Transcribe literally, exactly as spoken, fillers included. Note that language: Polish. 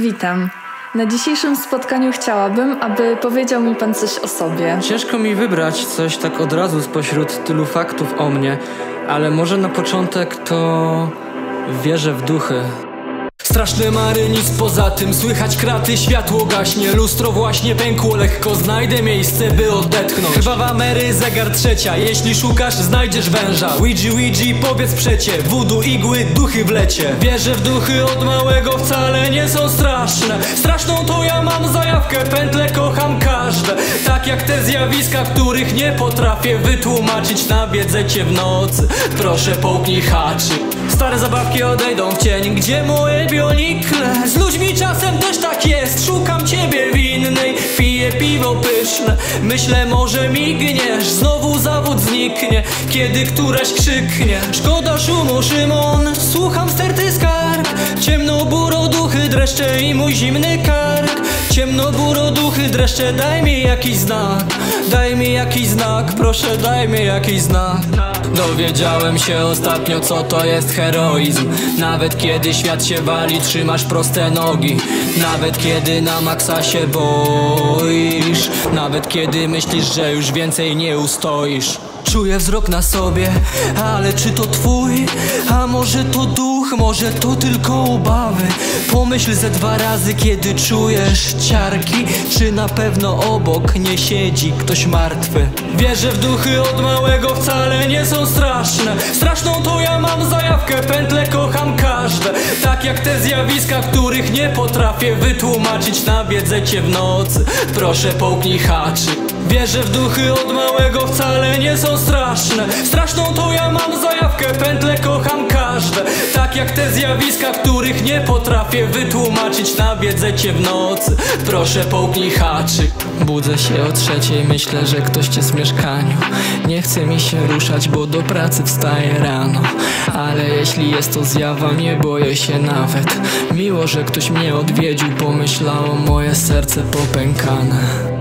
Witam. Na dzisiejszym spotkaniu chciałabym, aby powiedział mi Pan coś o sobie. Ciężko mi wybrać coś tak od razu spośród tylu faktów o mnie, ale może na początek to wierzę w duchy. Straszne mary, nic poza tym, słychać kraty, światło gaśnie. Lustro właśnie pękło lekko, znajdę miejsce, by odetchnąć. Krwawa Mary, zegar trzecia, jeśli szukasz, znajdziesz węża. Ouija, Ouija, powiedz przecie, wudu, igły, duchy w lecie. Wierzę w duchy od małego, wcale nie są straszne. Straszną to ja mam zajawkę, pętlę kocham każde. Tak jak te zjawiska, których nie potrafię wytłumaczyć. Nawiedzę cię w nocy, proszę połknij haczyk. Stare zabawki odejdą w cień, gdzie moje bionikle? Z ludźmi czasem też tak jest, szukam ciebie winnej. Piję piwo pyszne, myślę może migniesz. Znowu zawód zniknie, kiedy któraś krzyknie. Szkoda szumu, Szymon, słucham sterty skarg. Ciemnoburo duchy dreszcze i mój zimny kark. Ciemnoburo duchy dreszcze, daj mi jakiś znak. Daj mi jakiś znak, proszę daj mi jakiś znak. Dowiedziałem się ostatnio, co to jest heroizm. Nawet kiedy świat się wali, trzymasz proste nogi. Nawet kiedy na maksa się boisz. Nawet kiedy myślisz, że już więcej nie ustoisz. Czuję wzrok na sobie, ale czy to twój? A może to duch, może to tylko obawy? Pomyśl ze dwa razy, kiedy czujesz ciarki. Czy na pewno obok nie siedzi ktoś martwy? Wierzę w duchy od małego, wcale nie są straszne. Straszną to ja mam zajawkę, pętlę kocham każde. Tak jak te zjawiska, których nie potrafię wytłumaczyć. Nawiedzę cię w nocy, proszę połknij haczyk. Wierzę w duchy od małego, wcale nie są straszne. Straszną to ja mam zajawkę, pętlę kocham każde. Tak jak te zjawiska, których nie potrafię wytłumaczyć. Nawiedzę cię w nocy, proszę połknij haczyk. Budzę się o trzeciej, myślę, że ktoś jest w mieszkaniu. Nie chce mi się ruszać, bo do pracy wstaję rano. Ale jeśli jest to zjawa, nie boję się nawet. Miło, że ktoś mnie odwiedził, pomyślało moje serce popękane.